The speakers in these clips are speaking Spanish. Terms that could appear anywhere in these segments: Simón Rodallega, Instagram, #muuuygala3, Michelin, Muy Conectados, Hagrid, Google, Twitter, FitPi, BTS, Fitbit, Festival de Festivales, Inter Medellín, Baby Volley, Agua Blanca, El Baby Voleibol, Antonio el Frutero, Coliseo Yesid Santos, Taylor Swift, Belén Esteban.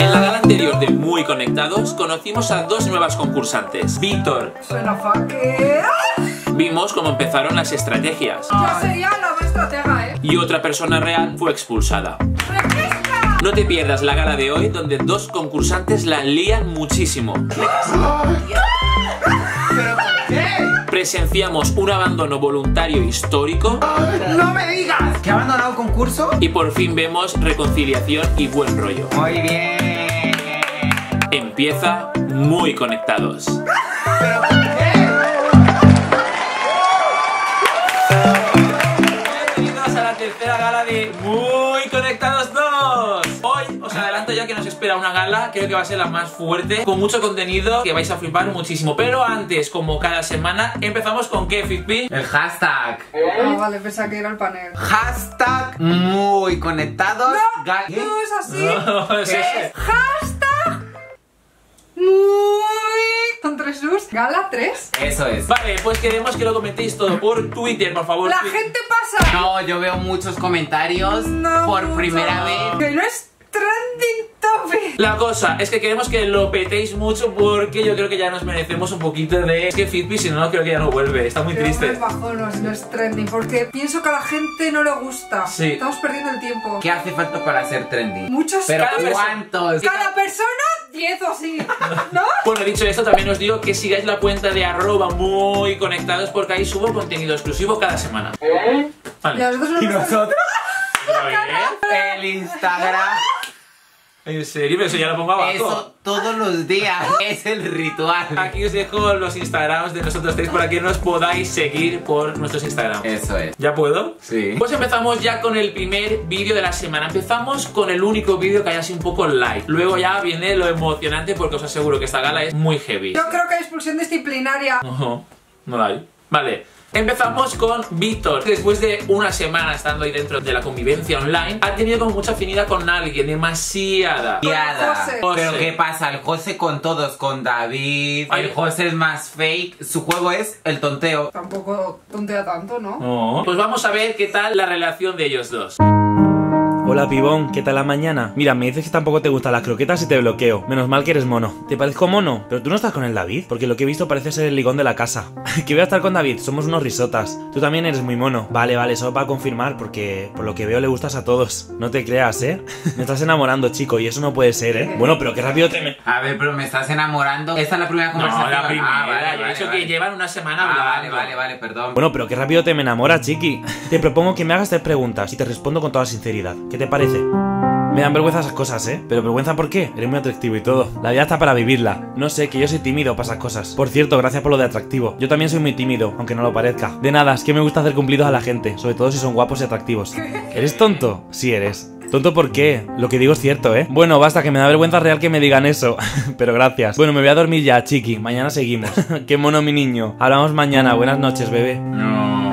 En la gala anterior de Muy Conectados conocimos a dos nuevas concursantes. Víctor. Suena funky. Vimos cómo empezaron las estrategias. Yo sería la estratega, ¿eh? Y otra persona real fue expulsada. ¡Refresca! No te pierdas la gala de hoy, donde dos concursantes la lían muchísimo. ¿Pero por qué? Presenciamos un abandono voluntario histórico. ¡No me digas! ¿Que ha abandonado el concurso? Y por fin vemos reconciliación y buen rollo. ¡Muy bien! Empieza Muy Conectados. ¿Pero por qué? Tercera gala de Muy Conectados 2. Hoy os adelanto ya que nos espera una gala, creo que va a ser la más fuerte, con mucho contenido que vais a flipar muchísimo. Pero antes, como cada semana, empezamos con ¿qué, FitPi? El hashtag. Ah, vale, pensaba que era el panel. Hashtag Muy Conectados. No, no es así. No, es ese. Hashtag Muy. Son tres sus. Gala 3. Eso es. Vale, pues queremos que lo comentéis todo por Twitter, por favor. La gente pasa. No, yo veo muchos comentarios por primera vez. Que no es trending topic. La cosa es que queremos que lo petéis mucho porque yo creo que ya nos merecemos un poquito de... Es que Fitbit, si no, creo que ya no vuelve. Está muy triste. No es trending porque pienso que a la gente no le gusta. Sí. Estamos perdiendo el tiempo. ¿Qué hace falta para ser trending? Muchos. Pero ¿cuántos? Cada persona... 10 o así, ¿no? Bueno, dicho esto, también os digo que sigáis la cuenta de @muyconectados porque ahí subo contenido exclusivo cada semana. Vale. ¿Y nosotros? El Instagram. ¿En serio? Pero eso ya lo pongo abajo. Eso todos los días. Es el ritual. Aquí os dejo los Instagrams de nosotros tres para que nos podáis seguir por nuestros Instagrams. Eso es. ¿Ya puedo? Sí. Pues empezamos ya con el primer vídeo de la semana. Empezamos con el único vídeo que haya sido un poco light. Luego ya viene lo emocionante porque os aseguro que esta gala es muy heavy. Yo creo que hay expulsión disciplinaria. No, no la hay. Vale. Empezamos con Víctor. Después de una semana estando ahí dentro de la convivencia online, ha tenido como mucha afinidad con alguien, demasiada. José. Pero ¿qué pasa? El José con todos, con David. Ay, el José es más fake. Su juego es el tonteo. Tampoco tontea tanto, ¿no? No. Pues vamos a ver qué tal la relación de ellos dos. Hola pibón, ¿qué tal la mañana? Mira, me dices que tampoco te gustan las croquetas y te bloqueo. Menos mal que eres mono. ¿Te parezco mono? Pero tú no estás con el David, porque lo que he visto parece ser el ligón de la casa. Que voy a estar con David, somos unos risotas. Tú también eres muy mono. Vale, vale, solo para confirmar, porque por lo que veo le gustas a todos. No te creas, ¿eh? Me estás enamorando, chico, y eso no puede ser, ¿eh? Bueno, pero qué rápido te me... A ver, pero me estás enamorando. Esta es la primera conversación. No, la primera. Ah, vale, eso que llevan una semana hablando. Ah, vale, perdón. Bueno, pero qué rápido te me enamora, chiqui. Te propongo que me hagas 3 preguntas y te respondo con toda sinceridad. ¿Qué te parece? Me dan vergüenza esas cosas, ¿eh? Pero vergüenza, ¿por qué? Eres muy atractivo y todo. La vida está para vivirla. No sé, que yo soy tímido para esas cosas. Por cierto, gracias por lo de atractivo. Yo también soy muy tímido, aunque no lo parezca. De nada, es que me gusta hacer cumplidos a la gente, sobre todo si son guapos y atractivos. ¿Eres tonto? Sí eres. ¿Tonto por qué? Lo que digo es cierto, ¿eh? Bueno, basta, que me da vergüenza real que me digan eso. Pero gracias. Bueno, me voy a dormir ya, chiqui. Mañana seguimos. Qué mono mi niño. Hablamos mañana. Buenas noches, bebé.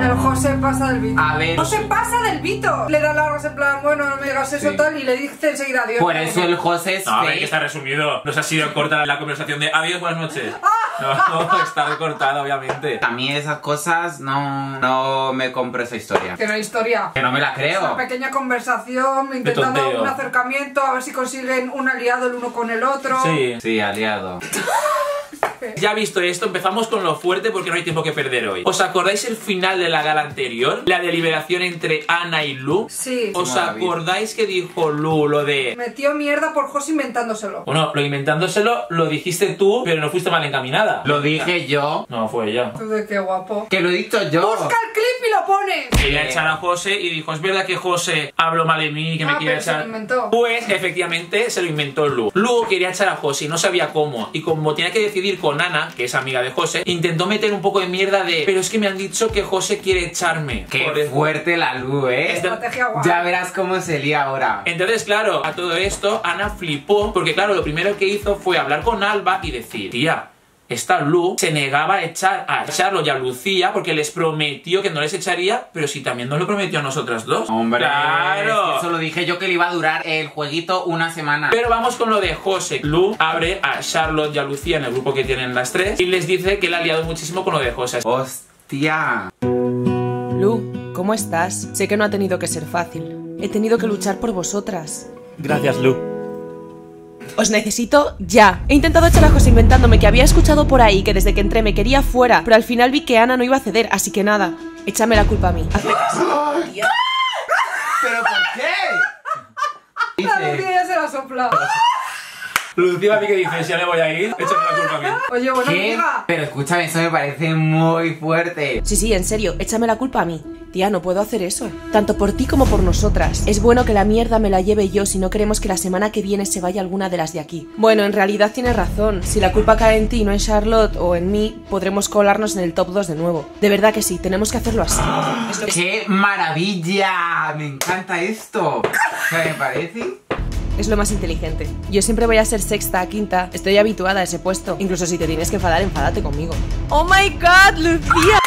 El José pasa del Vito. A ver. José pasa del Vito. Le da largas en plan, bueno, no me digas eso, sí. Tal, y le dice enseguida adiós. Por eso el José es. A ver, que está resumido. Nos ha sido corta la conversación de adiós, buenas noches. No, está recortada, obviamente. A mí esas cosas no me compro esa historia. Que no hay historia. Que no me la creo. Una pequeña conversación, intentando un acercamiento, a ver si consiguen un aliado el uno con el otro. Sí, aliado. Ya visto esto, empezamos con lo fuerte porque no hay tiempo que perder hoy. ¿Os acordáis el final de la gala anterior? La deliberación entre Ana y Lu. Sí. ¿Os acordáis que dijo Lu lo de... Metió mierda por José inventándoselo? Bueno, lo inventándoselo lo dijiste tú, pero no fuiste mal encaminada. Lo dije yo. No, fue ella. Qué guapo. Que lo he dicho yo. Busca el clip y lo pones. Quería echar a José y dijo, es verdad que José habló mal de mí, que me quiere echar. Pues efectivamente se lo inventó Lu. Lu quería echar a José y no sabía cómo. Y como tenía que decidir con Ana, que es amiga de José, intentó meter un poco de mierda de pero es que me han dicho que José quiere echarme. Qué fuerte la Lu, ¿eh? Ya verás cómo se lía ahora. Entonces, claro, a todo esto Ana flipó porque, claro, lo primero que hizo fue hablar con Alba y decir, tía, esta Lu se negaba a echar a Charlo y a Lucía porque les prometió que no les echaría, pero si también nos lo prometió a nosotras dos. ¡Hombre! ¡Claro! Eso lo dije yo, que le iba a durar el jueguito una semana. Pero vamos con lo de José. Lu abre a Charlotte y a Lucía en el grupo que tienen las tres y les dice que la ha liado muchísimo con lo de José. ¡Hostia! Lu, ¿cómo estás? Sé que no ha tenido que ser fácil. He tenido que luchar por vosotras. Gracias, Lu. Os necesito ya. He intentado echar las cosas inventándome que había escuchado por ahí que desde que entré me quería fuera, pero al final vi que Ana no iba a ceder, así que nada, échame la culpa a mí. Hazme caso. ¿Pero por qué? La Lucía ya se la ha soplado. Lucía a mí que dice, si ya le voy a ir, échame la culpa a mí. Oye, bueno, amiga. Pero escúchame, eso me parece muy fuerte. Sí, sí, en serio, échame la culpa a mí. Tía, no puedo hacer eso. Tanto por ti como por nosotras. Es bueno que la mierda me la lleve yo si no queremos que la semana que viene se vaya alguna de las de aquí. Bueno, en realidad tienes razón. Si la culpa cae en ti y no en Charlotte o en mí, podremos colarnos en el top 2 de nuevo. De verdad que sí, tenemos que hacerlo así. ¡Qué maravilla! Me encanta esto. ¿Qué me parece? Es lo más inteligente. Yo siempre voy a ser sexta, quinta. Estoy habituada a ese puesto. Incluso si te tienes que enfadar, enfádate conmigo. ¡Oh my god, Lucía!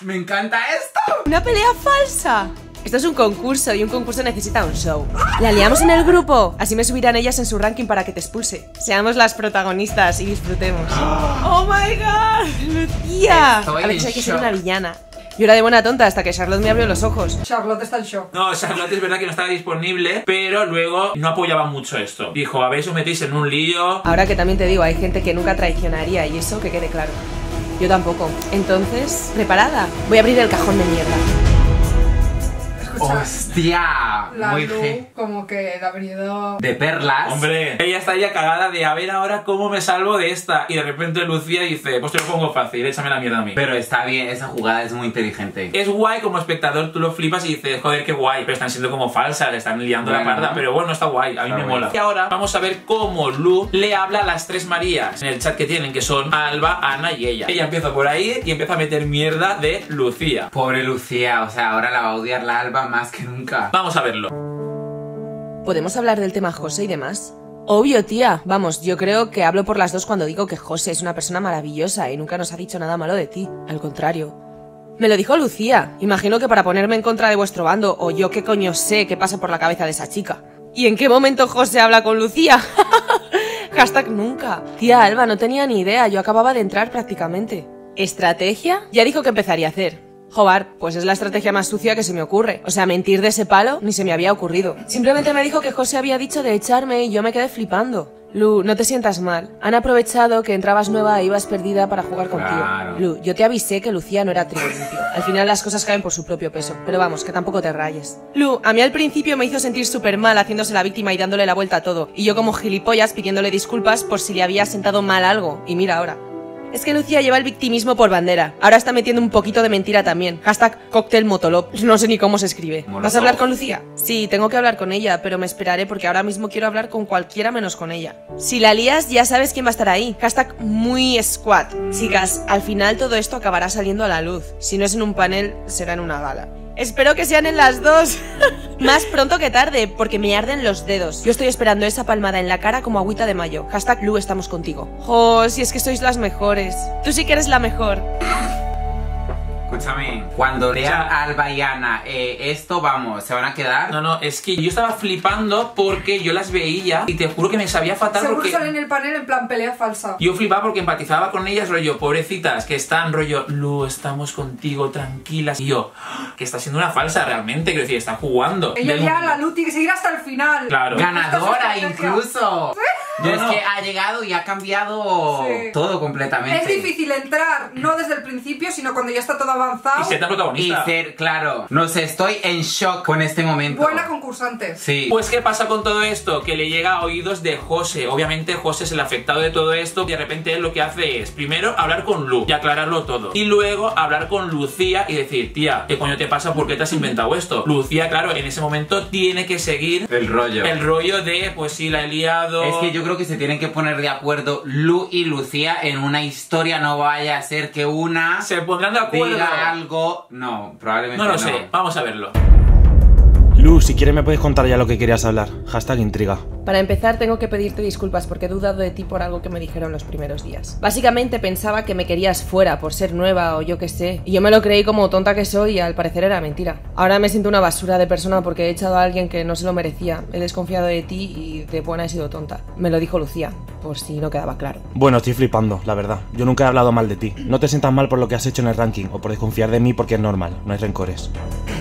¡Me encanta esto! ¡Una pelea falsa! Esto es un concurso y un concurso necesita un show. ¡La liamos en el grupo! Así me subirán ellas en su ranking para que te expulse. Seamos las protagonistas y disfrutemos. ¡Oh my god! ¡Lucía! A veces hay que ser una villana. Yo era de buena tonta hasta que Charlotte me abrió los ojos. Charlotte está en shock. No, Charlotte es verdad que no estaba disponible, pero luego no apoyaba mucho esto. Dijo, a ver, os metéis en un lío. Ahora que también te digo, hay gente que nunca traicionaría y eso que quede claro. Yo tampoco. Entonces, preparada. Voy a abrir el cajón de mierda. ¡Hostia! La muy Lu, como que el abrido de perlas. Hombre, ella está ya cagada de a ver ahora cómo me salvo de esta. Y de repente Lucía dice, pues te lo pongo fácil, échame la mierda a mí. Pero está bien, esa jugada es muy inteligente. Es guay como espectador, tú lo flipas y dices, joder, qué guay. Pero están siendo como falsas, le están liando bueno, la parda. Pero bueno, está guay, a mí me mola. Y ahora vamos a ver cómo Lu le habla a las tres Marías en el chat que tienen, que son Alba, Ana y ella. Ella empieza por ahí y empieza a meter mierda de Lucía. Pobre Lucía, o sea, ahora la va a odiar la Alba más que nunca. Vamos a verlo. ¿Podemos hablar del tema José y demás? Obvio, tía. Vamos, yo creo que hablo por las dos cuando digo que José es una persona maravillosa y nunca nos ha dicho nada malo de ti. Al contrario. Me lo dijo Lucía. Imagino que para ponerme en contra de vuestro bando, o yo qué coño sé qué pasa por la cabeza de esa chica. ¿Y en qué momento José habla con Lucía? Hashtag nunca. Tía, Alba, no tenía ni idea. Yo acababa de entrar prácticamente. ¿Estrategia? Ya dijo que empezaría a hacer. Jobar, pues es la estrategia más sucia que se me ocurre. O sea, mentir de ese palo ni se me había ocurrido. Simplemente me dijo que José había dicho de echarme y yo me quedé flipando. Lu, no te sientas mal. Han aprovechado que entrabas nueva e ibas perdida para jugar contigo. Claro. Lu, yo te avisé que Lucía no era trigo limpio. Al final las cosas caen por su propio peso. Pero vamos, que tampoco te rayes. Lu, a mí al principio me hizo sentir súper mal haciéndose la víctima y dándole la vuelta a todo. Y yo como gilipollas pidiéndole disculpas por si le había sentado mal algo. Y mira ahora. Es que Lucía lleva el victimismo por bandera. Ahora está metiendo un poquito de mentira también. Hashtag cóctel motolop. No sé ni cómo se escribe. Molotov. ¿Vas a hablar con Lucía? Sí, tengo que hablar con ella, pero me esperaré porque ahora mismo quiero hablar con cualquiera menos con ella. Si la lías, ya sabes quién va a estar ahí. Hashtag muy squad. Chicas, al final todo esto acabará saliendo a la luz. Si no es en un panel, será en una gala. Espero que sean en las dos. Más pronto que tarde, porque me arden los dedos. Yo estoy esperando esa palmada en la cara como agüita de mayo. Hashtag Lu, estamos contigo. Jo, si es que sois las mejores. Tú sí que eres la mejor. Escúchame, cuando lea a Alba y Ana esto, vamos, se van a quedar. No, no, es que yo estaba flipando porque yo las veía y te juro que me sabía fatal. Seguro porque salen en el panel en plan pelea falsa. Yo flipaba porque empatizaba con ellas, rollo, pobrecitas, que están, rollo, Lu, estamos contigo, tranquilas. Y yo, que está siendo una falsa realmente, quiero decir, está jugando. Ella ya la Lu tiene que seguir hasta el final. Claro. Ganadora incluso. No, es que ha llegado y ha cambiado todo completamente. Es difícil entrar, no desde el principio, sino cuando ya está todo avanzado. Y ser tan protagonista. Y ser, claro. No sé, estoy en shock con este momento. Buena concursante. Sí. Pues ¿qué pasa con todo esto? Que le llega a oídos de José. Obviamente José es el afectado de todo esto. Y de repente él lo que hace es, primero, hablar con Lu y aclararlo todo. Y luego hablar con Lucía y decir, tía, ¿qué coño te pasa? ¿Por qué te has inventado esto? Lucía, claro, en ese momento tiene que seguir el rollo de, pues sí, la he liado. Es que yo creo que se tienen que poner de acuerdo Lu y Lucía en una historia. No vaya a ser que una se pondrán de acuerdo, diga algo. No, probablemente no lo sé, vamos a verlo. Lu, si quieres me puedes contar ya lo que querías hablar. Hashtag intriga. Para empezar tengo que pedirte disculpas porque he dudado de ti por algo que me dijeron los primeros días. Básicamente pensaba que me querías fuera por ser nueva o yo qué sé. Y yo me lo creí como tonta que soy y al parecer era mentira. Ahora me siento una basura de persona porque he echado a alguien que no se lo merecía. He desconfiado de ti y de buena he sido tonta. Me lo dijo Lucía. por si no quedaba claro. Bueno, estoy flipando, la verdad. Yo nunca he hablado mal de ti. No te sientas mal por lo que has hecho en el ranking o por desconfiar de mí, porque es normal, no hay rencores.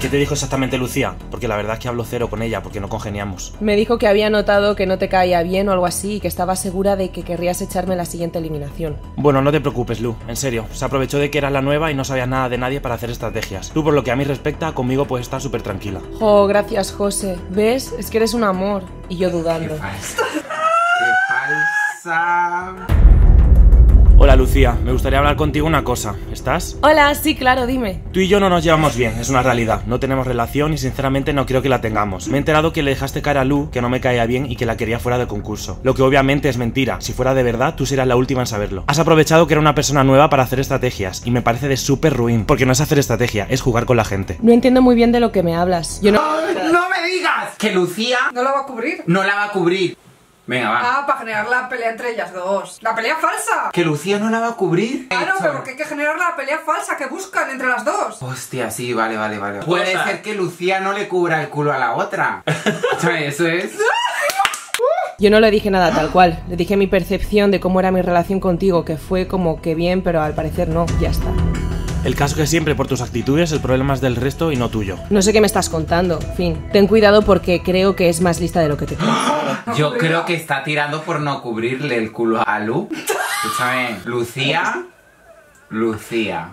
¿Qué te dijo exactamente Lucía? Porque la verdad es que hablo cero con ella, porque no congeniamos. Me dijo que había notado que no te caía bien o algo así y que estaba segura de que querrías echarme la siguiente eliminación. Bueno, no te preocupes, Lu, en serio. Se aprovechó de que eras la nueva y no sabías nada de nadie para hacer estrategias. Tú, por lo que a mí respecta, conmigo puedes estar súper tranquila. Jo, gracias, José. ¿Ves? Es que eres un amor. Y yo dudando. ¡Qué falsa! ¡Qué falsa! Hola, Lucía, me gustaría hablar contigo una cosa. ¿Estás? Hola, sí, claro, dime. Tú y yo no nos llevamos bien, es una realidad. No tenemos relación y sinceramente no creo que la tengamos. Me he enterado que le dejaste cara a Lu, que no me caía bien y que la quería fuera del concurso. Lo que obviamente es mentira. Si fuera de verdad, tú serías la última en saberlo. Has aprovechado que era una persona nueva para hacer estrategias y me parece de súper ruin, porque no es hacer estrategia, es jugar con la gente. No entiendo muy bien de lo que me hablas. Yo no... ¡No me digas! Que Lucía... ¿No la va a cubrir? No la va a cubrir. Venga, va. Ah, para generar la pelea entre ellas dos. ¡La pelea falsa! ¿Que Lucía no la va a cubrir? Claro, pero porque hay que generar la pelea falsa que buscan entre las dos. Hostia, sí, vale, vale, vale. Puede ser que Lucía no le cubra el culo a la otra. Eso es. Yo no le dije nada tal cual. Le dije mi percepción de cómo era mi relación contigo, que fue como que bien, pero al parecer no, ya está. El caso que siempre por tus actitudes el problema es del resto y no tuyo. No sé qué me estás contando, fin. Ten cuidado porque creo que es más lista de lo que te crees. Yo creo que está tirando por no cubrirle el culo a Lu. Escúchame, Lucía. Lucía.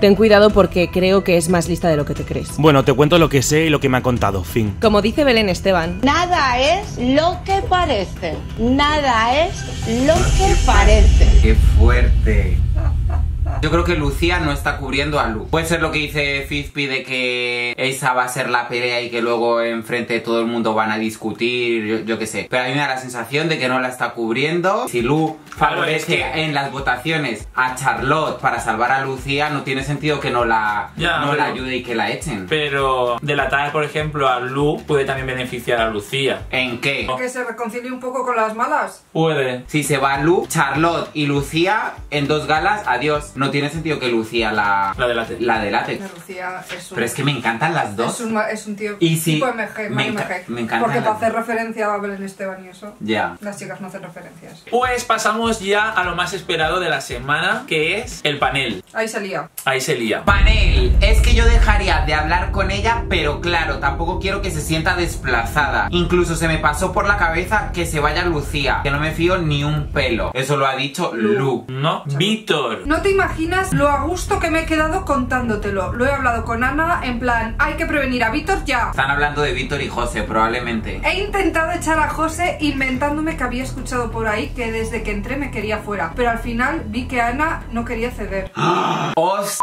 Ten cuidado porque creo que es más lista de lo que te crees. Bueno, te cuento lo que sé y lo que me ha contado, fin. Como dice Belén Esteban, nada es lo que parece. Nada es lo que parece. ¡Qué fuerte! Yo creo que Lucía no está cubriendo a Lu. Puede ser lo que dice FitPi de que esa va a ser la pelea y que luego enfrente de todo el mundo van a discutir, yo qué sé. Pero a mí me da la sensación de que no la está cubriendo. Si Lu favorece en las votaciones a Charlotte para salvar a Lucía, no tiene sentido que no la ayude y que la echen. Pero delatar, por ejemplo, a Lu puede también beneficiar a Lucía. ¿En qué? Que se reconcilie un poco con las malas. Puede. Si se va Lu, Charlotte y Lucía en dos galas, adiós. No tiene sentido que Lucía la delate. Pero es que me encantan las dos. Es un tío y si tipo MG, me encanta. Porque para hacer referencia a Belén Esteban y eso, las chicas no hacen referencias. Pues pasamos ya a lo más esperado de la semana, que es el panel. Ahí se lía. Ahí se lía. Panel. Es que yo dejaría de hablar con ella, pero claro, tampoco quiero que se sienta desplazada. Incluso se me pasó por la cabeza que se vaya Lucía, que no me fío ni un pelo. Eso lo ha dicho Lu. No, Víctor. No te imaginas. Imaginas lo a gusto que me he quedado contándotelo. Lo he hablado con Ana en plan, hay que prevenir a Víctor ya. Están hablando de Víctor y José probablemente. He intentado echar a José inventándome que había escuchado por ahí que desde que entré me quería fuera, pero al final vi que Ana no quería ceder. ¡Hostia!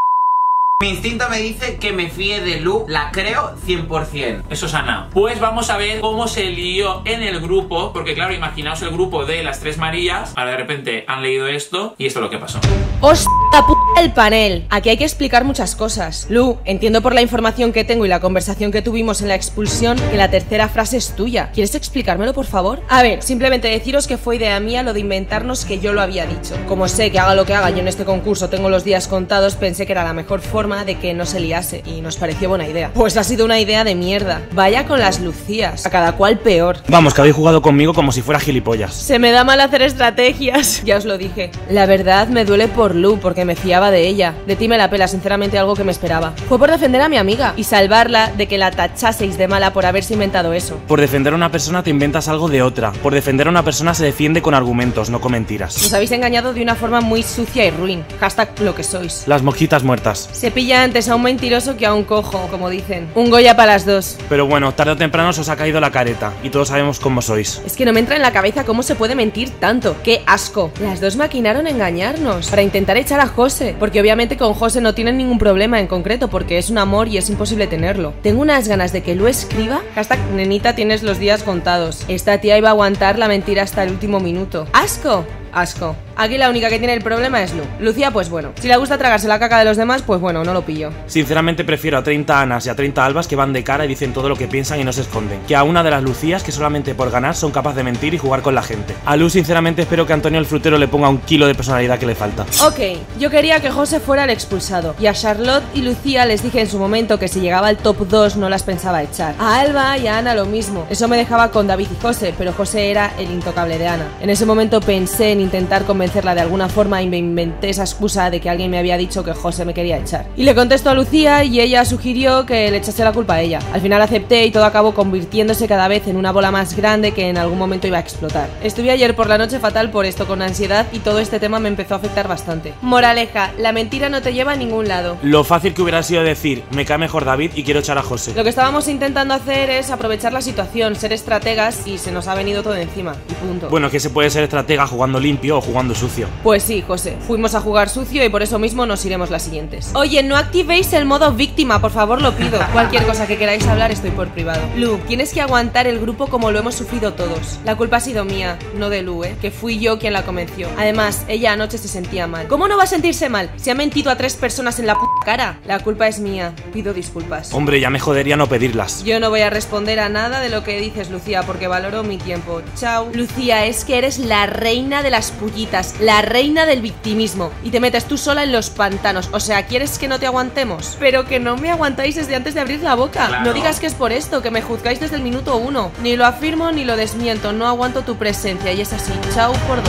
Mi instinto me dice que me fíe de Lu, la creo 100%. Eso es Ana. Pues vamos a ver cómo se lió en el grupo, porque claro, imaginaos el grupo de las tres Marías, ahora de repente han leído esto y esto es lo que pasó. ¡Hostia puta el panel! Aquí hay que explicar muchas cosas. Lu, entiendo por la información que tengo y la conversación que tuvimos en la expulsión que la tercera frase es tuya. ¿Quieres explicármelo, por favor? A ver, simplemente deciros que fue idea mía lo de inventarnos que yo lo había dicho. Como sé que haga lo que haga, yo en este concurso tengo los días contados, pensé que era la mejor forma de que no se liase y nos pareció buena idea. Pues ha sido una idea de mierda. Vaya con las Lucías, a cada cual peor. Vamos, que habéis jugado conmigo como si fuera gilipollas. Se me da mal hacer estrategias. Ya os lo dije. La verdad me duele por Lu, porque me fiaba de ella. De ti me la pela, sinceramente, algo que me esperaba. Fue por defender a mi amiga y salvarla de que la tachaseis de mala por haberse inventado eso. Por defender a una persona te inventas algo de otra. Por defender a una persona se defiende con argumentos, no con mentiras. Nos habéis engañado de una forma muy sucia y ruin. Hashtag lo que sois. Las mosquitas muertas. Se pilla antes a un mentiroso que a un cojo, como dicen. Un Goya para las dos. Pero bueno, tarde o temprano se os ha caído la careta y todos sabemos cómo sois. Es que no me entra en la cabeza cómo se puede mentir tanto. ¡Qué asco! Las dos maquinaron engañarnos para intentar echar a José, porque obviamente con José no tienen ningún problema en concreto, porque es un amor y es imposible tenerlo. Tengo unas ganas de que lo escriba. Hashtag nenita, tienes los días contados. Esta tía iba a aguantar la mentira hasta el último minuto. ¡Asco! asco. Aquí la única que tiene el problema es Lu. Lucía, pues bueno, si le gusta tragarse la caca de los demás, pues bueno, no lo pillo. Sinceramente prefiero a 30 Anas y a 30 Albas que van de cara y dicen todo lo que piensan y no se esconden, que a una de las Lucías que solamente por ganar son capaces de mentir y jugar con la gente. A Lu sinceramente espero que Antonio el Frutero le ponga un kilo de personalidad que le falta. Ok, yo quería que José fuera el expulsado, y a Charlotte y Lucía les dije en su momento que si llegaba al top 2 no las pensaba echar. A Alba y a Ana lo mismo, eso me dejaba con David y José, pero José era el intocable de Ana. En ese momento pensé en intentar convencerla de alguna forma y me inventé esa excusa de que alguien me había dicho que José me quería echar. Y le contesto a Lucía y ella sugirió que le echase la culpa a ella. Al final acepté y todo acabó convirtiéndose cada vez en una bola más grande que en algún momento iba a explotar. Estuve ayer por la noche fatal por esto, con ansiedad, y todo este tema me empezó a afectar bastante. Moraleja, la mentira no te lleva a ningún lado. Lo fácil que hubiera sido decir, me cae mejor David y quiero echar a José. Lo que estábamos intentando hacer es aprovechar la situación, ser estrategas, y se nos ha venido todo encima, y punto. Bueno, es que se puede ser estratega jugando limpio o jugando sucio. Pues sí, José, fuimos a jugar sucio y por eso mismo nos iremos las siguientes. Oye, no activéis el modo víctima, por favor, lo pido. Cualquier cosa que queráis hablar estoy por privado. Lu, tienes que aguantar el grupo como lo hemos sufrido todos. La culpa ha sido mía, no de Lu, que fui yo quien la convenció. Además, ella anoche se sentía mal. ¿Cómo no va a sentirse mal? Se ha mentido a 3 personas en la puta cara. La culpa es mía, pido disculpas. Hombre, ya me jodería no pedirlas. Yo no voy a responder a nada de lo que dices, Lucía, porque valoro mi tiempo. Chao. Lucía, es que eres la reina de las pullitas, la reina del victimismo, y te metes tú sola en los pantanos. O sea, ¿quieres que no te aguantemos? Pero que no me aguantáis desde antes de abrir la boca. Claro. No digas que es por esto, que me juzgáis desde el minuto 1. Ni lo afirmo ni lo desmiento, no aguanto tu presencia y es así. Chao por 2.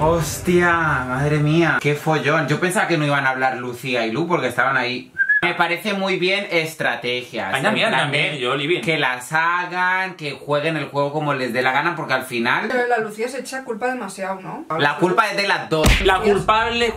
Hostia, madre mía, qué follón. Yo pensaba que no iban a hablar Lucía y Lu porque estaban ahí. Me parece muy bien estrategias. Ay, también, yo, Olivia. Que las hagan, que jueguen el juego como les dé la gana, porque al final... Pero la Lucía se echa culpa demasiado, ¿no? La culpa es de las dos. La culpable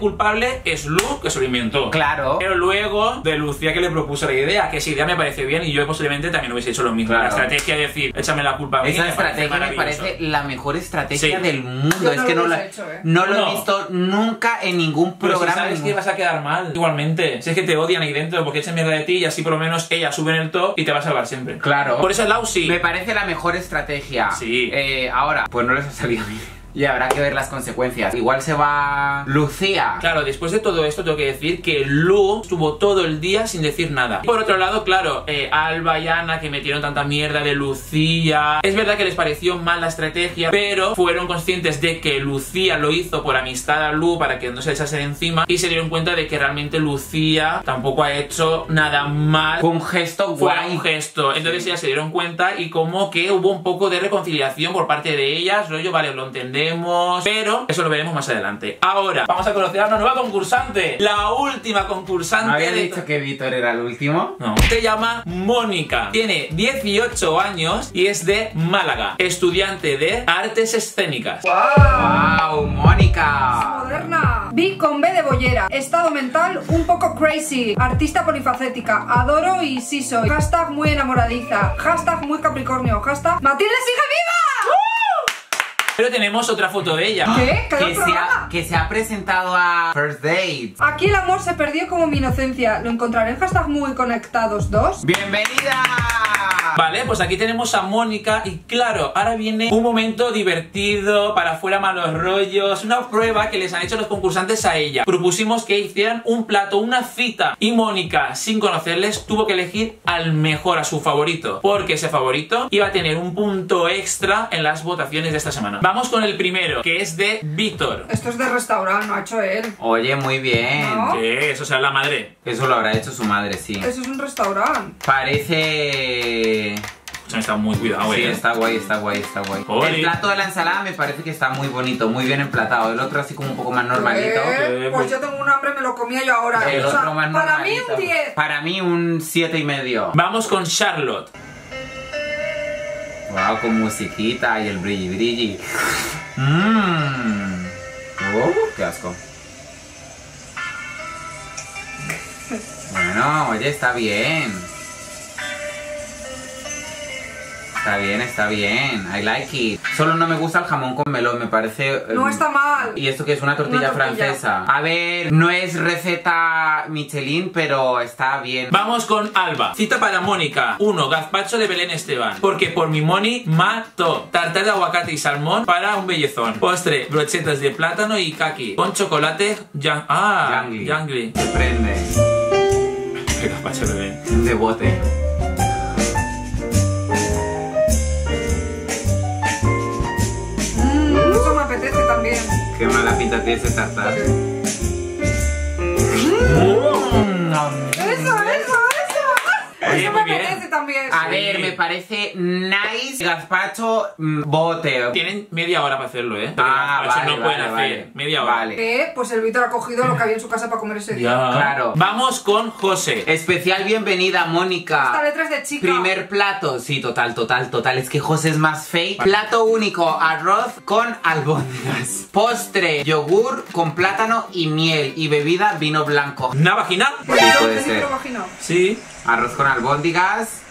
es Lu, que se lo inventó. Claro. Pero luego de Lucía que le propuso la idea, que esa idea me parece bien y yo posiblemente también hubiese hecho lo mismo. Claro. La estrategia de decir, échame la culpa a mí. Esa estrategia me parece la mejor estrategia del mundo. Yo es que no la he hecho, no lo he visto nunca en ningún programa. Pero si sabes que vas a quedar mal, igualmente. Si es que te odian ahí dentro, porque echa mierda de ti y así por lo menos ella sube en el top y te va a salvar siempre. Claro. Por eso Lau sí. Me parece la mejor estrategia. Sí. Ahora, pues no les ha salido bien. Y habrá que ver las consecuencias. Igual se va Lucía. Claro, después de todo esto tengo que decir que Lu estuvo todo el día sin decir nada. Por otro lado, claro, Alba y Ana, que metieron tanta mierda de Lucía, es verdad que les pareció mal la estrategia, pero fueron conscientes de que Lucía lo hizo por amistad a Lu, para que no se echase de encima, y se dieron cuenta de que realmente Lucía tampoco ha hecho nada mal. Fue un gesto guay. Fue un gesto. Entonces ellas se dieron cuenta y como que hubo un poco de reconciliación por parte de ellas. Rollo, vale, lo entendemos, pero eso lo veremos más adelante. Ahora vamos a conocer a una nueva concursante, la última concursante. ¿No había dicho que Víctor era el último? No. Se llama Mónica, tiene 18 años y es de Málaga, estudiante de artes escénicas. ¡Wow! ¡Wow, Mónica! Es moderna. Vi con B de bollera. Estado mental un poco crazy. Artista polifacética. Adoro y sí soy. Hashtag muy enamoradiza. Hashtag muy capricornio. Hashtag Matilde sigue viva. Pero tenemos otra foto de ella. ¿Qué? Que se ha presentado a First Date. Aquí el amor se perdió como mi inocencia. Lo encontraré en hashtag Muy Conectados 2. ¡Bienvenida! Vale, pues aquí tenemos a Mónica. Y claro, ahora viene un momento divertido, para fuera malos rollos. Una prueba que les han hecho los concursantes a ella. Propusimos que hicieran un plato, una cita, y Mónica, sin conocerles, tuvo que elegir al mejor, a su favorito, porque ese favorito iba a tener un punto extra en las votaciones de esta semana. Vamos con el primero, que es de Víctor. Esto es de restaurante, lo ha hecho él. Oye, muy bien. ¿No? ¿Qué? Eso será la madre. Eso lo habrá hecho su madre, sí. Eso es un restaurante. Parece... Está muy cuidado, sí, está guay, está guay, está guay. ¡Oye! El plato de la ensalada me parece que está muy bonito, muy bien emplatado. El otro así como un poco más normalito. Pues yo tengo un hambre, me lo comía yo ahora. El otro, o sea, más normalito. Para mí un 10. Para mí un 7,5. Vamos con Charlotte. Wow, con musiquita y el brilli brilli. Mmm. Oh, qué asco. Bueno, oye, está bien. Está bien, está bien. I like it. Solo no me gusta el jamón con melón, me parece... No está mal. ¿Y esto qué es? Una tortilla francesa. A ver, no es receta Michelin, pero está bien. Vamos con Alba. Cita para Mónica. 1. Gazpacho de Belén Esteban. Porque por mi money, mato. Tartar de aguacate y salmón para un bellezón. Postre, brochetas de plátano y kaki. Con chocolate... Jangly. Te prende. El gazpacho de Belén. De bote. También. Qué mala pinta tiene ese tartar. Eso me parece también. A ver, me parece nice. Gazpacho, bote. Tienen media hora para hacerlo, ¿eh? Vale, media hora. Vale. Pues el Víctor ha cogido lo que había en su casa para comer ese día. Claro. Vamos con José. Especial bienvenida, Mónica. Esta letra es de chica. Primer plato. Sí, total. Es que José es más fake. Vale. Plato único, arroz con albóndigas. Postre, yogur con plátano y miel. Y bebida, vino blanco. ¿Una vagina? Sí, puede ser. Sí. Arroz con albóndigas,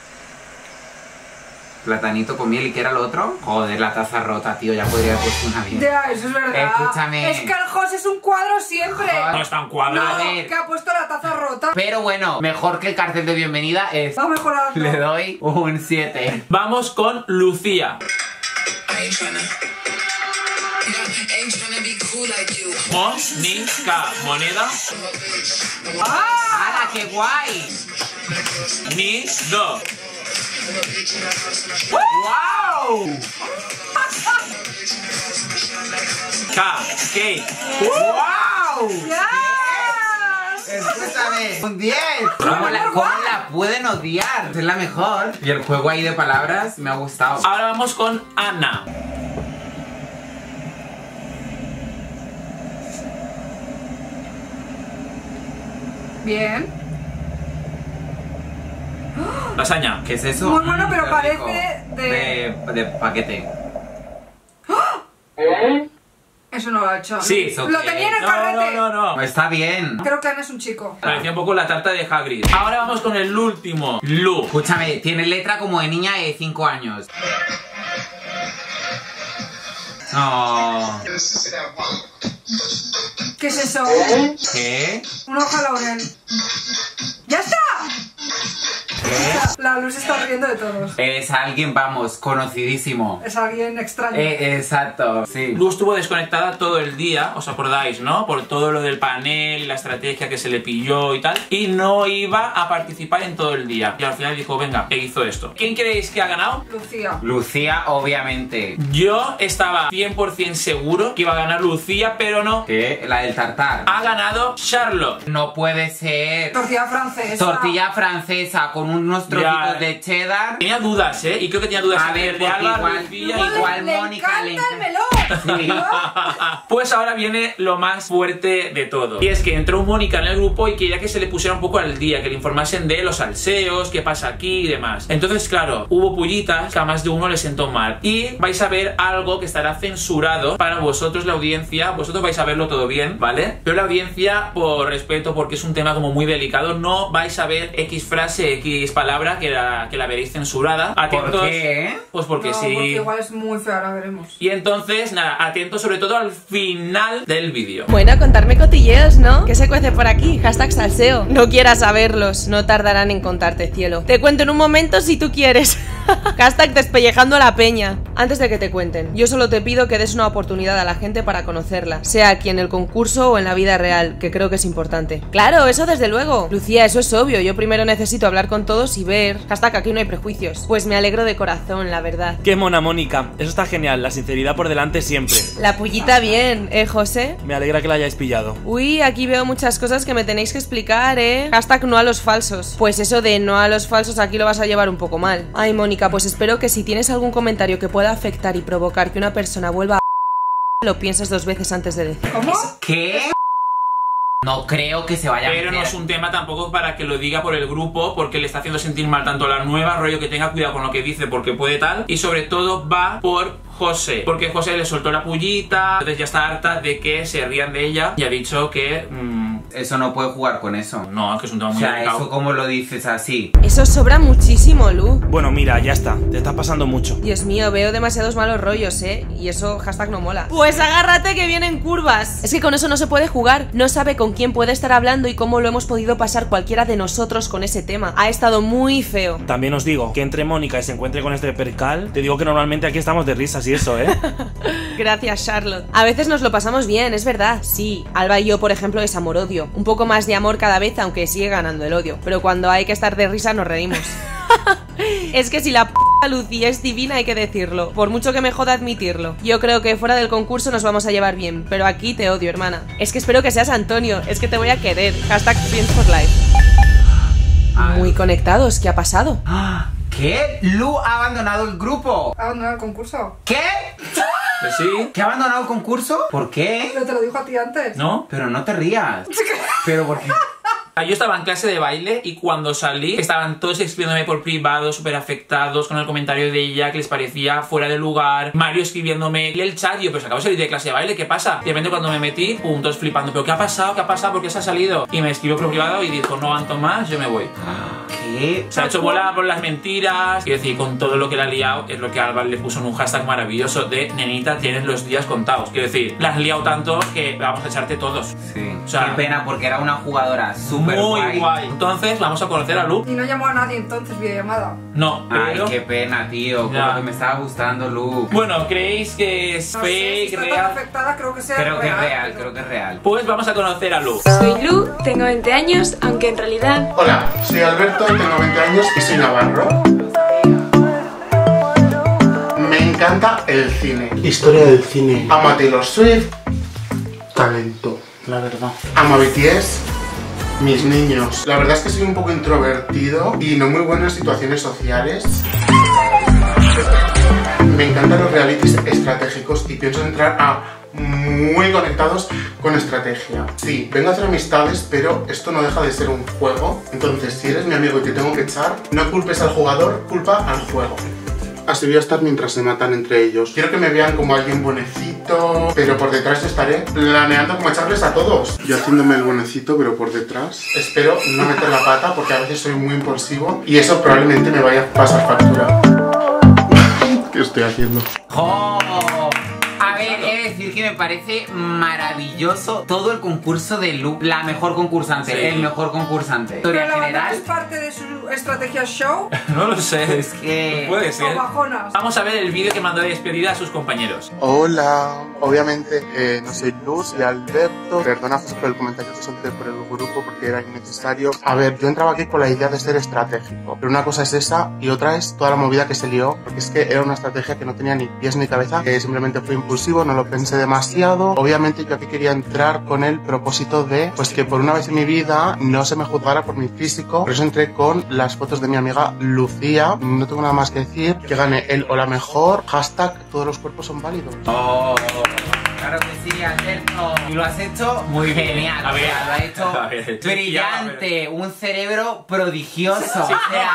platanito con miel. ¿Y qué era lo otro? Joder, la taza rota, tío, ya podría haber puesto una bien. Ya, eso es verdad. Escúchame. Es que el José es un cuadro siempre. Joder. No está un cuadro. No, que ha puesto la taza rota. Pero bueno, mejor que el cartel de bienvenida es... Va mejorando. Le doy un 7. Vamos con Lucía. Mónica, moneda. ¡Ah! ¡Hala, qué guay! Nido. ¡Wow! Cake. ¡Wow! Yes. Escúchame. Un 10. ¿Cómo la pueden odiar? Es la mejor. Y el juego ahí de palabras me ha gustado. Ahora vamos con Ana. Bien. Lasaña. ¿Qué es eso? Muy bueno, pero parece de paquete. Eso no lo ha hecho. Sí, eso lo tenía en el carrete. No. Está bien. Creo que Ana es un chico. Parecía un poco la tarta de Hagrid. Ahora vamos con el último. Lu. Escúchame, tiene letra como de niña de 5 años. No. ¿Qué es eso? ¿Qué? Un ojo a laurel. ¡Ya está! ¿Qué? La luz está riendo de todos. Es alguien, vamos, conocidísimo. Es alguien extraño. Exacto, sí. Luz estuvo desconectada todo el día, os acordáis, ¿no? Por todo lo del panel, la estrategia que se le pilló y tal. Y no iba a participar en todo el día. Y al final dijo, venga, e hizo esto. ¿Quién creéis que ha ganado? Lucía. Lucía, obviamente. Yo estaba 100% seguro que iba a ganar Lucía, pero no. ¿Qué? La del tartar. Ha ganado Charlotte. No puede ser. Tortilla francesa. Tortilla francesa con unos trocitos de cheddar. Tenía dudas, ¿eh? Y creo que tenía dudas. A ver, de Alba, igual Mónica le encanta el melón. Pues ahora viene lo más fuerte de todo. Y es que entró Mónica en el grupo y quería que se le pusiera un poco al día, que le informasen de los salseos, qué pasa aquí y demás. Entonces, claro, hubo pullitas que a más de uno le sentó mal. Y vais a ver algo que estará censurado para vosotros, la audiencia. Vosotros vais a verlo todo bien, ¿vale? Pero la audiencia, por respeto, porque es un tema como muy delicado, no vais a ver X frase, X palabra que la veréis censurada. Atentos. ¿Por qué? Pues porque no, sí. Porque igual es muy fea, ahora veremos. Y entonces, nada, atentos sobre todo al final del vídeo. Bueno, contarme cotilleos, ¿no? ¿Qué se cuece por aquí? Hashtag salseo. No quieras saberlos, no tardarán en contarte, cielo. Te cuento en un momento si tú quieres. Hashtag despellejando a la peña. Antes de que te cuenten, yo solo te pido que des una oportunidad a la gente para conocerla, sea aquí en el concurso o en la vida real, que creo que es importante. Claro, eso desde luego. Lucía, eso es obvio. Yo primero necesito hablar con todos y ver. Hashtag aquí no hay prejuicios. Pues me alegro de corazón, la verdad. Qué mona, Mónica. Eso está genial. La sinceridad por delante siempre. La pullita bien, José. Me alegra que la hayáis pillado. Uy, aquí veo muchas cosas que me tenéis que explicar, Hashtag no a los falsos. Pues eso de no a los falsos aquí lo vas a llevar un poco mal. Ay, Mónica, pues espero que si tienes algún comentario que pueda afectar y provocar que una persona vuelva a... lo pienses 2 veces antes de decir. ¿Cómo? ¿Qué? No creo que se vaya a meter. Pero no es un tema tampoco para que lo diga por el grupo, porque le está haciendo sentir mal tanto a la nueva, rollo que tenga cuidado con lo que dice porque puede tal. Y sobre todo va por José, porque José le soltó la pullita, entonces ya está harta de que se rían de ella y ha dicho que... Eso no puede jugar con eso. No, es que es un tema muy delicado. O sea, eso como lo dices así. Eso sobra muchísimo, Lu. Bueno, mira, ya está. Te estás pasando mucho. Dios mío, veo demasiados malos rollos, ¿eh? Y eso hashtag no mola. Pues agárrate que vienen curvas. Es que con eso no se puede jugar. No sabe con quién puede estar hablando y cómo lo hemos podido pasar cualquiera de nosotros con ese tema. Ha estado muy feo. También os digo que entre Mónica y se encuentre con este percal, te digo que normalmente aquí estamos de risas y eso, ¿eh? Gracias, Charlotte. A veces nos lo pasamos bien, es verdad. Sí, Alba y yo, por ejemplo, es amor-odio. Un poco más de amor cada vez, aunque sigue ganando el odio. Pero cuando hay que estar de risa nos reímos. Es que si la p*** Lucía es divina, hay que decirlo. Por mucho que me joda admitirlo. Yo creo que fuera del concurso nos vamos a llevar bien, pero aquí te odio, hermana. Es que espero que seas Antonio, es que te voy a querer. Hashtag Friends for Life. Muy conectados, ¿qué ha pasado? ¿Qué? Lu ha abandonado el grupo. ¿Ha abandonado el concurso? ¿Qué? Pues sí. ¿Que ha abandonado el concurso? ¿Por qué? No te lo dijo a ti antes. No, pero no te rías. Pero ¿por qué? Yo estaba en clase de baile y cuando salí estaban todos escribiéndome por privado, súper afectados con el comentario de ella que les parecía fuera de lugar. Mario escribiéndome, lee el chat, yo, pues acabo de salir de clase de baile, ¿qué pasa? De repente cuando me metí, pum, todos flipando, pero ¿qué ha pasado? ¿Qué ha pasado? ¿Por qué se ha salido? Y me escribió por privado y dijo, no aguanto más, yo me voy. ¿Qué? Se ha hecho bola por las mentiras. Quiero decir, con todo lo que le ha liado, es lo que Alba le puso en un hashtag maravilloso de nenita, tienes los días contados. Quiero decir, la has liado tanto que vamos a echarte todos. Sí. O sea, qué pena, porque era una jugadora súper guay. Entonces vamos a conocer a Lu. Y no llamó a nadie entonces, videollamada. No. Pero... ay, qué pena, tío. Como que me estaba gustando Lu. Bueno, ¿creéis que es fake, real? Creo que es real, creo que es real. Pues vamos a conocer a Lu. Soy Lu, tengo 20 años, aunque en realidad... Hola, soy Alberto, tengo 20 años y soy navarro. Me encanta el cine. Historia del cine. Amo a Taylor Swift. Talento, la verdad. Amo a BTS. Mis niños. La verdad es que soy un poco introvertido y no muy bueno en situaciones sociales. Me encantan los realities estratégicos y pienso entrar a Muy Conectados con estrategia. Sí, vengo a hacer amistades, pero esto no deja de ser un juego. Entonces, si eres mi amigo y te tengo que echar, no culpes al jugador, culpa al juego. Así voy a estar mientras se matan entre ellos. Quiero que me vean como alguien bonecito, pero por detrás estaré planeando como echarles a todos. Yo haciéndome el bonecito, pero por detrás. Espero no meter la pata, porque a veces soy muy impulsivo y eso probablemente me vaya a pasar factura. ¿Qué estoy haciendo? ¡Oh! A ver, he de decir que me parece maravilloso todo el concurso de Lu. La mejor concursante, sí. El mejor concursante. Pero la verdad es parte de su estrategia show. No lo sé, es que... puede ser. Vamos a ver el vídeo que mandó de despedida a sus compañeros. Hola, obviamente no soy Lu, soy Alberto. Perdona por el comentario que solté por el grupo porque era innecesario. A ver, yo entraba aquí con la idea de ser estratégico. Pero una cosa es esa y otra es toda la movida que se lió. Porque es que era una estrategia que no tenía ni pies ni cabeza, que simplemente fue impulsada. No lo pensé demasiado. Obviamente yo aquí quería entrar con el propósito de pues que por una vez en mi vida no se me juzgara por mi físico. Por eso entré con las fotos de mi amiga Lucía. No tengo nada más que decir. Que gane el o la mejor. Hashtag todos los cuerpos son válidos. Oh. Claro que sí, Alberto. Y lo has hecho muy genial. A ver, lo has hecho brillante. Un cerebro prodigioso. Sí. O sea,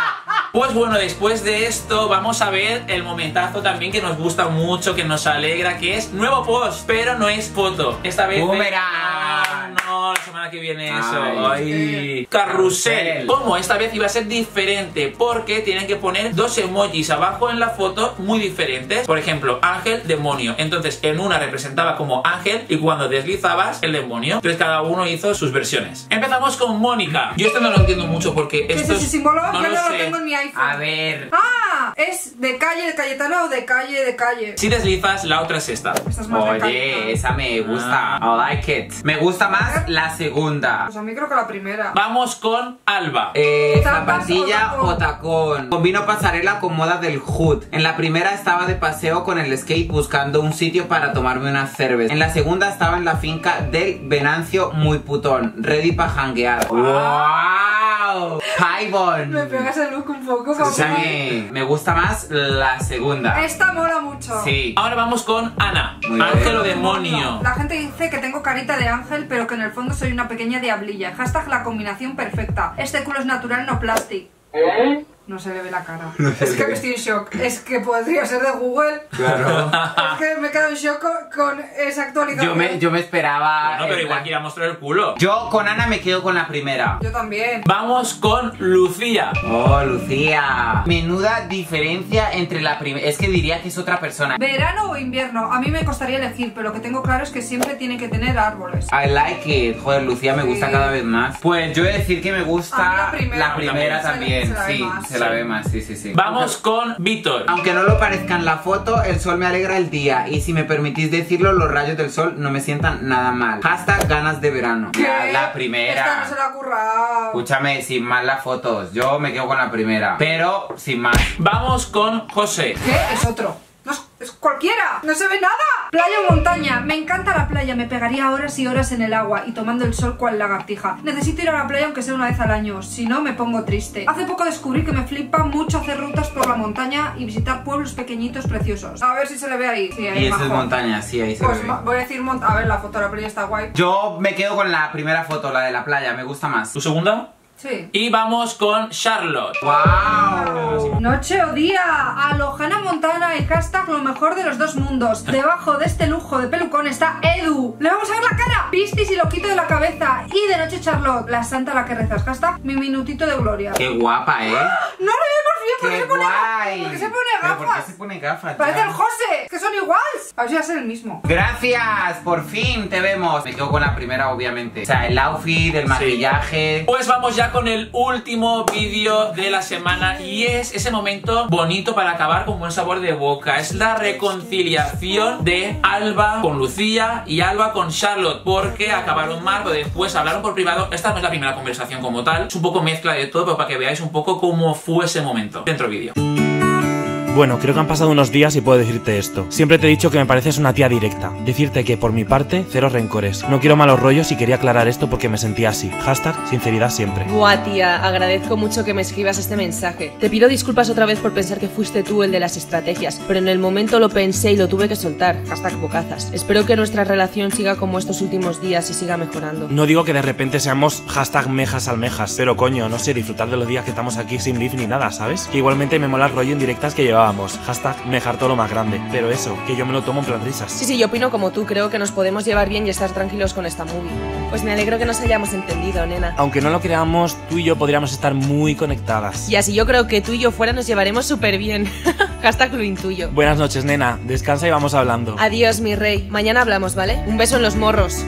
pues bueno, después de esto vamos a ver el momentazo también que nos gusta mucho, que nos alegra, que es nuevo post, pero no es foto. Esta vez... ¡boomerang! No, la semana que viene eso. Ay. Carrusel. Como esta vez iba a ser diferente, porque tienen que poner dos emojis abajo en la foto muy diferentes. Por ejemplo, ángel, demonio. Entonces, en una representaba como ángel y cuando deslizabas el demonio. Entonces cada uno hizo sus versiones. Empezamos con Mónica. Yo esto no lo entiendo mucho porque esto es... símbolo? No, yo no lo tengo en mi iPhone. A ver... ¡ah! Es de calle de Cayetano o de calle de calle. Si deslizas, la otra es esta. Oye, esa me gusta. I like it. Me gusta más la segunda. Pues a mí creo que la primera. Vamos con Alba. Zapatilla o tacón. Combino pasarela con moda del hood. En la primera estaba de paseo con el skate buscando un sitio para tomarme una cerveza. En la segunda estaba en la finca del Venancio muy putón, ready para janguear. ¡Wow! Highball. Me pegas el look un poco, o sea, me gusta más la segunda. Esta mola mucho. Sí. Ahora vamos con Ana. Muy ángel o demonio. La gente dice que tengo carita de ángel, pero que en el fondo soy una pequeña diablilla. Hashtag la combinación perfecta. Este culo es natural, no plástico. ¿Eh? No se le ve la cara. No, es que estoy en shock. Es que podría ser de Google. Claro. Es que me he quedado quedado yo con esa actualidad. Yo me esperaba... No, pero igual quería mostrar el culo. Yo con Ana me quedo con la primera. Yo también. Vamos con Lucía. Oh, Lucía. Menuda diferencia entre la primera. Es que diría que es otra persona. ¿Verano o invierno? A mí me costaría elegir, pero lo que tengo claro es que siempre tiene que tener árboles. I like it. Joder, Lucía me gusta cada vez más. Pues yo voy a decir que me gusta la primera también. Se la ve más. Sí. Vamos con Víctor. Aunque no lo parezca en la foto, el sol me alegra el día. Y si me permitís decirlo, los rayos del sol no me sientan nada mal. Hashtag ganas de verano. La primera. Esta no se la ha currado. Escúchame, sin más las fotos. Yo me quedo con la primera. Pero sin más. Vamos con José. ¿Qué? Es otro. No es cualquiera. No se ve nada. Playa o montaña. Me encanta la playa. Me pegaría horas y horas en el agua y tomando el sol cual lagartija. Necesito ir a la playa aunque sea una vez al año. Si no, me pongo triste. Hace poco descubrí que me flipa mucho hacer rutas por la montaña y visitar pueblos pequeñitos preciosos. A ver si se le ve ahí. Sí, ahí y eso es montaña, sí, ahí se pues ve. Voy a decir montaña. A ver, la foto de la playa está guay. Yo me quedo con la primera foto, la de la playa. Me gusta más. ¿Tu segunda? Sí. Y vamos con Charlotte. ¡Wow! Noche o día, Alojana Montana y hashtag lo mejor de los dos mundos. Debajo de este lujo de pelucón está Edu. ¡Le vamos a ver la cara! Piscis y lo quito de la cabeza. Y de noche Charlotte, la santa a la que rezas. Hashtag mi minutito de gloria. ¡Qué guapa, eh! ¡No lo veo bien! ¿Por qué se pone gafas? ¿Por qué se pone gafas? ¡Parece el José! ¡Que son iguales! A ver si va a ser el mismo. ¡Gracias! ¡Por fin te vemos! Me quedo con la primera, obviamente. O sea, el outfit, el maquillaje... Sí. Pues vamos ya con el último vídeo de la semana y es ese momento bonito para acabar con buen sabor de boca. Es la reconciliación de Alba con Lucía y Alba con Charlotte, porque acabaron mal, pero después hablaron por privado. Esta no es la primera conversación como tal, es un poco mezcla de todo, pero para que veáis un poco cómo fue ese momento. Dentro vídeo. Bueno, creo que han pasado unos días y puedo decirte esto. Siempre te he dicho que me pareces una tía directa. Decirte que, por mi parte, cero rencores. No quiero malos rollos y quería aclarar esto porque me sentía así. Hashtag sinceridad siempre. Buah, tía, agradezco mucho que me escribas este mensaje. Te pido disculpas otra vez por pensar que fuiste tú el de las estrategias, pero en el momento lo pensé y lo tuve que soltar. Hashtag bocazas. Espero que nuestra relación siga como estos últimos días y siga mejorando. No digo que de repente seamos hashtag mejas almejas, pero coño, no sé, disfrutar de los días que estamos aquí sin live ni nada, ¿sabes? Que igualmente me mola el rollo en directas que llevaba. Vamos, hashtag mejar todo lo más grande. Pero eso, que yo me lo tomo en plan risas. Sí, yo opino como tú, creo que nos podemos llevar bien y estar tranquilos con esta movie. Pues me alegro que nos hayamos entendido, nena. Aunque no lo creamos, tú y yo podríamos estar muy conectadas. Y así yo creo que tú y yo fuera nos llevaremos súper bien. Hashtag lo intuyo. Buenas noches, nena, descansa y vamos hablando. Adiós, mi rey, mañana hablamos, ¿vale? Un beso en los morros.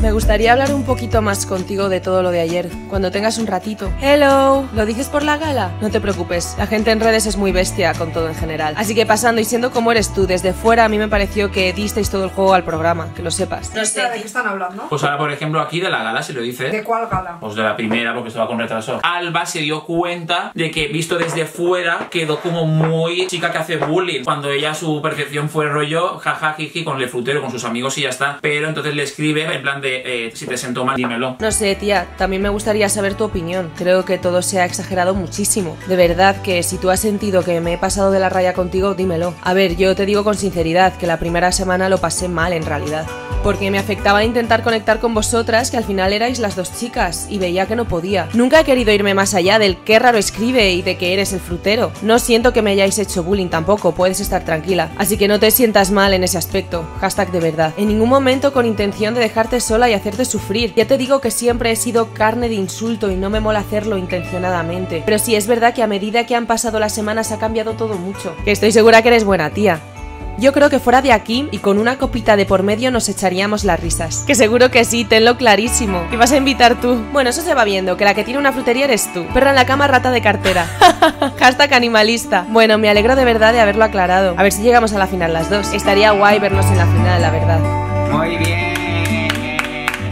Me gustaría hablar un poquito más contigo de todo lo de ayer, cuando tengas un ratito. ¡Hello! ¿Lo dices por la gala? No te preocupes, la gente en redes es muy bestia con todo en general. Así que pasando y siendo como eres tú, desde fuera a mí me pareció que disteis todo el juego al programa, que lo sepas. No sé, ¿de qué están hablando? Pues ahora, por ejemplo, aquí de la gala se lo dice. ¿De cuál gala? Pues de la primera, porque estaba con retraso. Alba se dio cuenta de que, visto desde fuera, quedó como muy chica que hace bullying. Cuando ella, su percepción fue rollo jaja, jiji, con el frutero, con sus amigos y ya está. Pero entonces le escribe en plan de si te siento mal, dímelo. No sé, tía, también me gustaría saber tu opinión. Creo que todo se ha exagerado muchísimo. De verdad que si tú has sentido que me he pasado de la raya contigo, dímelo. A ver, yo te digo con sinceridad que la primera semana lo pasé mal en realidad, porque me afectaba intentar conectar con vosotras, que al final erais las dos chicas, y veía que no podía. Nunca he querido irme más allá del qué raro escribe y de que eres el frutero. No siento que me hayáis hecho bullying tampoco, puedes estar tranquila. Así que no te sientas mal en ese aspecto. Hashtag de verdad. En ningún momento con intención de dejarte sola y hacerte sufrir. Ya te digo que siempre he sido carne de insulto y no me mola hacerlo intencionadamente. Pero sí es verdad que a medida que han pasado las semanas ha cambiado todo mucho. Que estoy segura que eres buena tía. Yo creo que fuera de aquí y con una copita de por medio nos echaríamos las risas. Que seguro que sí, tenlo clarísimo. ¿Qué vas a invitar tú? Bueno, eso se va viendo, que la que tiene una frutería eres tú. Perra en la cama, rata de cartera. Hashtag animalista. Bueno, me alegro de verdad de haberlo aclarado. A ver si llegamos a la final las dos. Estaría guay vernos en la final, la verdad. Muy bien.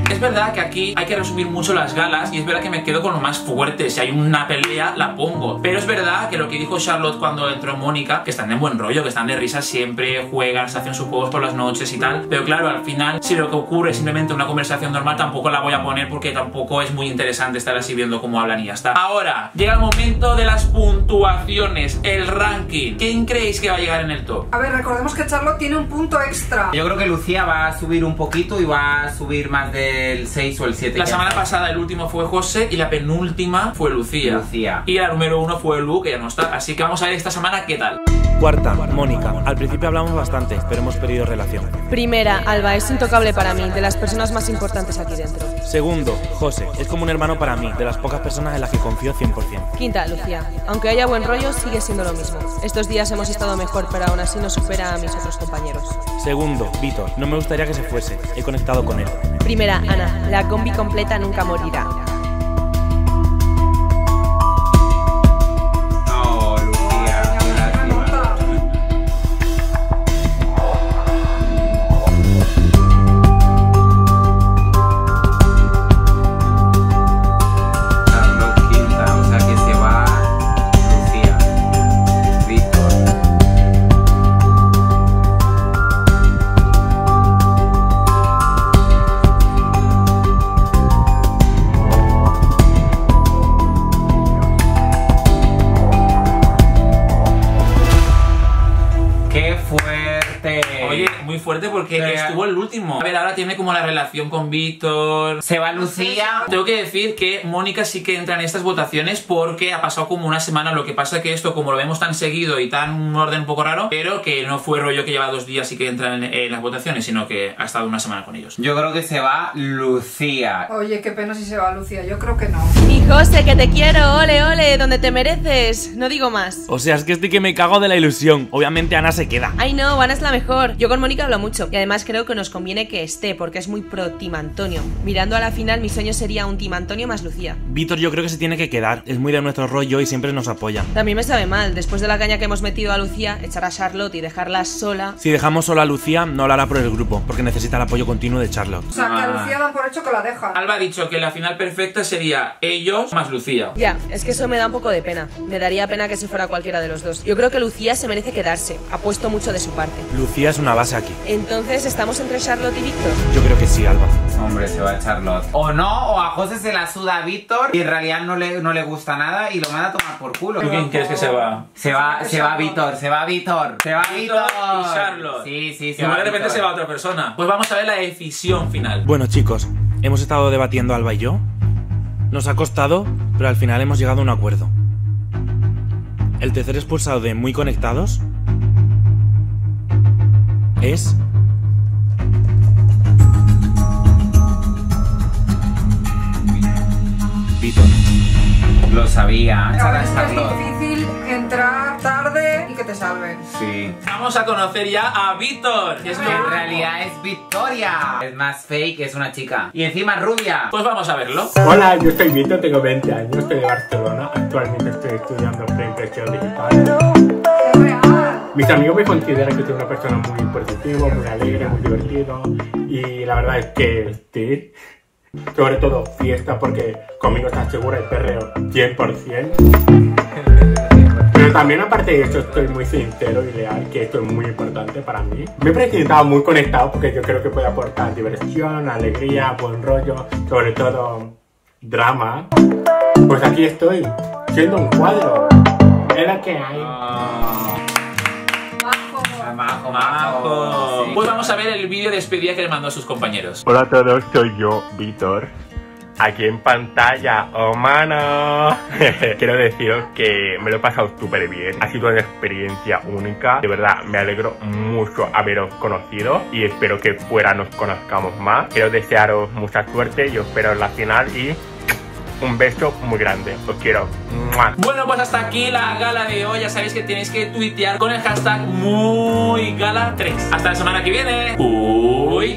Es verdad que aquí hay que resumir mucho las galas y es verdad que me quedo con lo más fuerte. Si hay una pelea, la pongo. Pero es verdad que lo que dijo Charlotte cuando entró Mónica, que están de buen rollo, que están de risa siempre, juegan, se hacen sus juegos por las noches y tal. Pero claro, al final, si lo que ocurre es simplemente una conversación normal, tampoco la voy a poner porque tampoco es muy interesante estar así viendo cómo hablan y ya está. Ahora, llega el momento de las puntuaciones, el ranking. ¿Quién creéis que va a llegar en el top? A ver, recordemos que Charlotte tiene un punto extra. Yo creo que Lucía va a subir un poquito y va a subir más de... el 6 o el 7. La semana pasada el último fue José y la penúltima fue Lucía. Y la número 1 fue Lu, que ya no está. Así que vamos a ver esta semana qué tal. Cuarta, Mónica. Al principio hablamos bastante, pero hemos perdido relación. Primera, Alba, es intocable para mí, de las personas más importantes aquí dentro. Segundo, José, es como un hermano para mí, de las pocas personas en las que confío 100%. Quinta, Lucía. Aunque haya buen rollo, sigue siendo lo mismo. Estos días hemos estado mejor, pero aún así no supera a mis otros compañeros. Segundo, Víctor. No me gustaría que se fuese. He conectado con él. Primera, Ana. La combi completa nunca morirá. Fuerte porque estuvo el último. A ver, ahora tiene como la relación con Víctor. Se va Lucía. Tengo que decir que Mónica sí que entra en estas votaciones porque ha pasado como una semana. Lo que pasa que esto, como lo vemos tan seguido y tan un orden un poco raro, pero que no fue rollo que lleva 2 días y que entra en las votaciones, sino que ha estado una semana con ellos. Yo creo que se va Lucía. Oye, qué pena si se va Lucía. Yo creo que no. Y José, que te quiero. Ole, ole, donde te mereces. No digo más. O sea, es que estoy que me cago de la ilusión. Obviamente Ana se queda. Ay no, Ana es la mejor. Yo con Mónica hablo mucho y además creo que nos conviene que esté porque es muy pro Team Antonio. Mirando a la final, mi sueño sería un Team Antonio más Lucía. Víctor yo creo que se tiene que quedar, es muy de nuestro rollo y siempre nos apoya. También me sabe mal, después de la caña que hemos metido a Lucía, echar a Charlotte y dejarla sola. Si dejamos sola a Lucía, no la hará por el grupo, porque necesita el apoyo continuo de Charlotte. O sea, que a Lucía dan por hecho que la deja. Alba ha dicho que la final perfecta sería ellos más Lucía. Ya, es que eso me da un poco de pena. Me daría pena que se fuera cualquiera de los dos. Yo creo que Lucía se merece quedarse, ha puesto mucho de su parte. Lucía es una base aquí. Entonces, ¿estamos entre Charlotte y Víctor? Yo creo que sí, Alba. Hombre, se va a Charlotte. O no, o a José se la suda a Víctor y en realidad no le gusta nada y lo manda a tomar por culo. ¿Tú quién crees que se va? Se va Víctor, se va Víctor. Se va Víctor y Charlotte. Sí. Y de repente se va otra persona. Pues vamos a ver la decisión final. Bueno, chicos, hemos estado debatiendo Alba y yo. Nos ha costado, pero al final hemos llegado a un acuerdo. El tercer expulsado de Muy Conectados es Víctor. Lo sabía. Ahora es difícil entrar tarde y que te salven. Sí. Vamos a conocer ya a Víctor. Que en realidad es Victoria. Es más fake, es una chica. Y encima rubia. Pues vamos a verlo. Hola, yo soy Víctor, tengo 20 años, estoy de Barcelona. Actualmente estoy estudiando preimpresión digital. Mis amigos me consideran que soy una persona muy positiva, muy alegre, muy divertido y la verdad es que sí, sobre todo fiesta porque conmigo estás segura y perreo 100%. Pero también aparte de eso estoy muy sincero y leal, que esto es muy importante para mí. Me he presentado muy conectado porque yo creo que puede aportar diversión, alegría, buen rollo, sobre todo drama. Pues aquí estoy, siendo un cuadro, es la que hay. Majo. Sí. Pues vamos a ver el vídeo de despedida que le mandó a sus compañeros. Hola a todos, soy yo, Víctor. Aquí en pantalla, oh mano. Quiero deciros que me lo he pasado súper bien. Ha sido una experiencia única. De verdad, me alegro mucho haberos conocido y espero que fuera nos conozcamos más. Quiero desearos mucha suerte y os espero en la final y un beso muy grande, os quiero. ¡Mua! Bueno, pues hasta aquí la gala de hoy. Ya sabéis que tenéis que tuitear con el hashtag MuyGala3. Hasta la semana que viene. Uy.